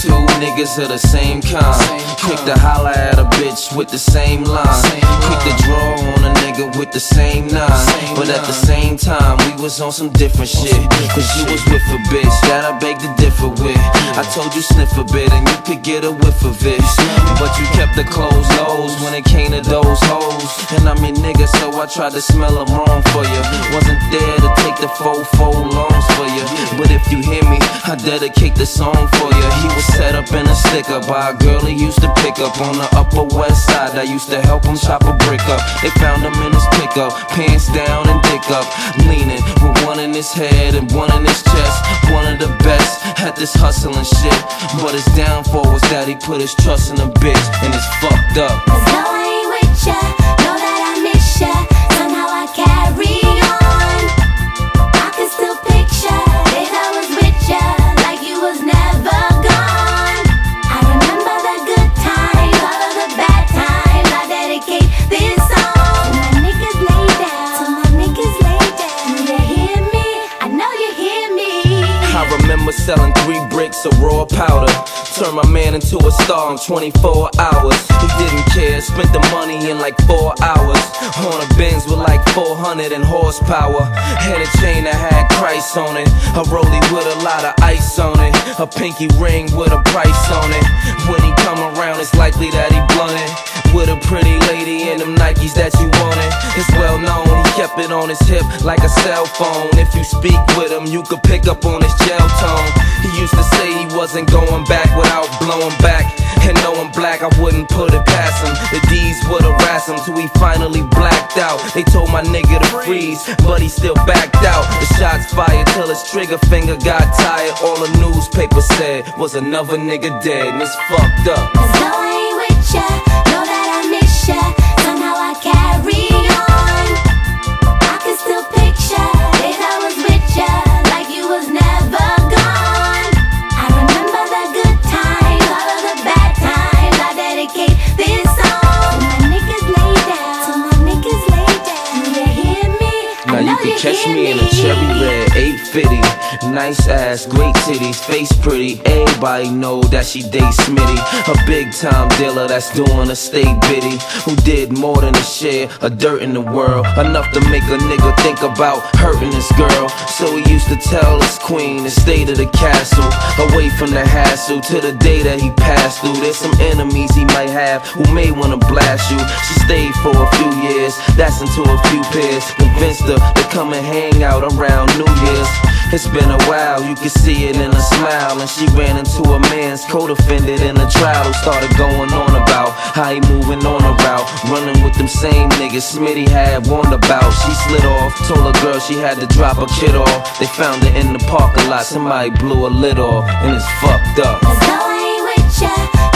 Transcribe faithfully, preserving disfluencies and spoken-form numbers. Two niggas of the same kind, quick to holler at a bitch with the same line, quick to draw on a nigga with the same nine. But at the same time, we was on some different shit, cause you was with a bitch that I beg to differ with. I told you sniff a bit and you could get a whiff of it, but you kept the clothes lows when it came to those hoes. And I'm your nigga, so I tried to smell them wrong for you. Wasn't there to take the fofo loans for you, but if you hear me, I dedicate the song for you. He was set up in a sticker by a girl he used to pick up on the Upper West Side. I used to help him chop a brick up. They found him in his pickup, pants down and dick up, leaning with one in his head and one in his chest. One of the best at this hustling shit, but his downfall was that he put his trust in a bitch, and it's fucked up. Cause though I ain't with ya, know that I miss ya, somehow I carry on. I can still picture that I was with ya, like you was never gone. I remember the good times, all of the bad times. I dedicate this song to my niggas lay down, to my niggas lay down. Do you hear me? I know you hear me. I remember selling three bricks of raw powder, turned my man into a star in twenty-four hours. He didn't care, spent the money in like four hours, on a Benz with like four hundred and horsepower, had a chain that had Christ on it, a rollie with a lot of ice on it, a pinky ring with a price on it. When he come around, it's likely that he blunted with a pretty lady in them Nikes that you wanted. It's well known, he kept it on his hip like a cell phone. If you speak with him, you could pick up on his gel tone. He used to say he wasn't going back without blowing back, and knowing black, I wouldn't put it past him. The D's would harass him till he finally blacked out. They told my nigga to freeze, but he still backed out. The shots fired till his trigger finger got tired. All the newspaper said was another nigga dead, and it's fucked up. Cause though I ain't with ya, know that I miss ya, somehow I carry on. I can still picture that I was with ya, like you was never gone. Catch me in a cherry red eight fifty, nice ass, great titties, face pretty. Everybody know that she dates Smitty, a big time dealer that's doing a stay bitty, who did more than a share of dirt in the world, enough to make a nigga think about hurting this girl. So he used to tell his queen to stay to the castle, away from the hassle, to the day that he passed through. There's some enemies he might have who may wanna blast you. She stayed for a few years, that's into a few pairs, convinced her to come and hang out around New Year's. It's been a while, you can see it in a smile. And she ran into a man's co-defendant in a trial, who started going on about how he moving on a route, running with them same niggas Smitty had warned about. She slid off, told her girl she had to drop her kid off. They found her in the parking lot, somebody blew a lid off, and it's fucked up. Cause though I ain't with ya,